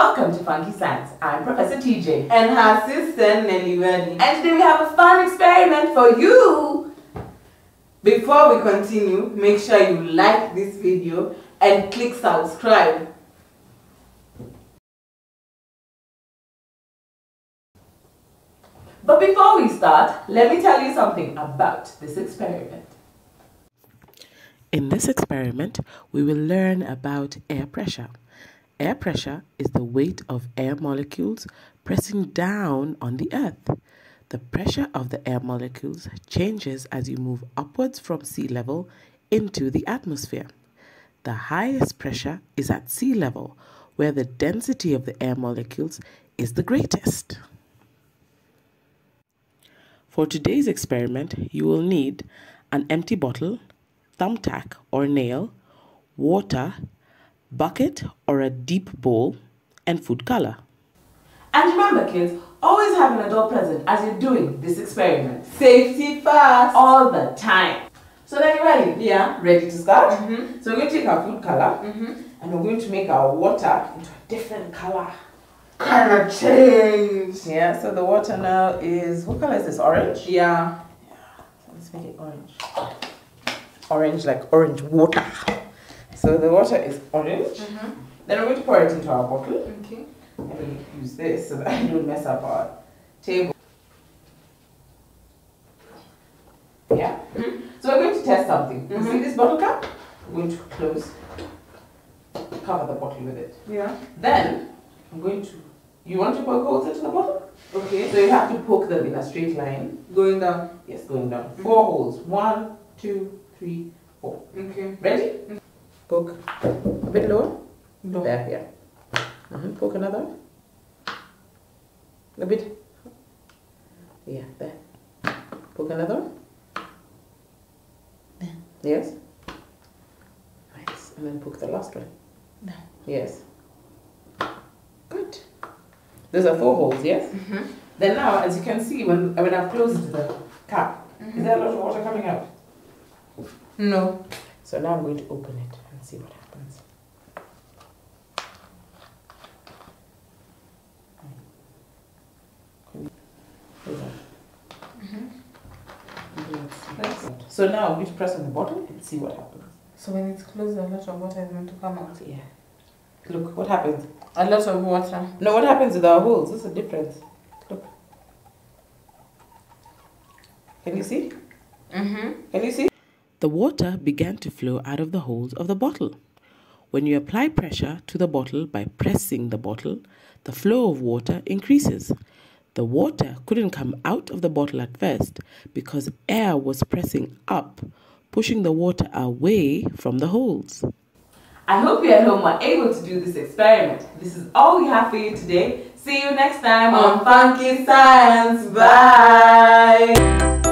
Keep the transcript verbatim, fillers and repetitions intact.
Welcome to FunKe Science. I'm Professor T J. And her sister Nelly Welly. And today we have a fun experiment for you. Before we continue, make sure you like this video and click subscribe. But before we start, let me tell you something about this experiment. In this experiment, we will learn about air pressure. Air pressure is the weight of air molecules pressing down on the earth. The pressure of the air molecules changes as you move upwards from sea level into the atmosphere. The highest pressure is at sea level, where the density of the air molecules is the greatest. For today's experiment, you will need an empty bottle, thumbtack or nail, water, bucket or a deep bowl, and food color. And remember kids, always have an adult present as you're doing this experiment. Safety first! All the time! So then you're ready? Yeah. Ready to start? Mm-hmm. So we're going to take our food color, mm-hmm. and we're going to make our water into a different color. Color change! Yeah, so the water now is, what color is this? Orange? Yeah. Yeah. So let's make it orange. Orange, like orange water. So the water is orange. Mm-hmm. Then we're going to pour it into our bottle. Okay. I'm going to use this so that I don't mess up our table. Yeah. Mm-hmm. So we're going to test something. Mm-hmm. You see this bottle cap? We're going to close, cover the bottle with it. Yeah. Then I'm going to. You want to poke holes into the bottle? Okay. So you have to poke them in a straight line. Going down. Yes, going down. Mm-hmm. Four holes. One, two, three, four. Okay. Ready? Mm-hmm. Poke a bit lower. No. There, yeah. Uh-huh. Poke another one. A bit. Yeah, there. Poke another one. There. Yes. Nice. And then poke the last one. There. Yes. Good. Those are four holes, yes? Mm-hmm. Then now, as you can see, when, when I've closed the cap, mm-hmm. is there a lot of water coming out? No. So now I'm going to open it and see what happens. Mm-hmm. So now I'm going to press on the bottle and see what happens. So when it's closed, a lot of water is going to come out? Yeah. Look, what happens? A lot of water. No, what happens with our holes? What's the difference? Look. Can you see? Mm-hmm. Can you see? The water began to flow out of the holes of the bottle. When you apply pressure to the bottle by pressing the bottle, the flow of water increases. The water couldn't come out of the bottle at first because air was pressing up, pushing the water away from the holes. I hope you at home are able to do this experiment. This is all we have for you today. See you next time on FunKe Science. Bye!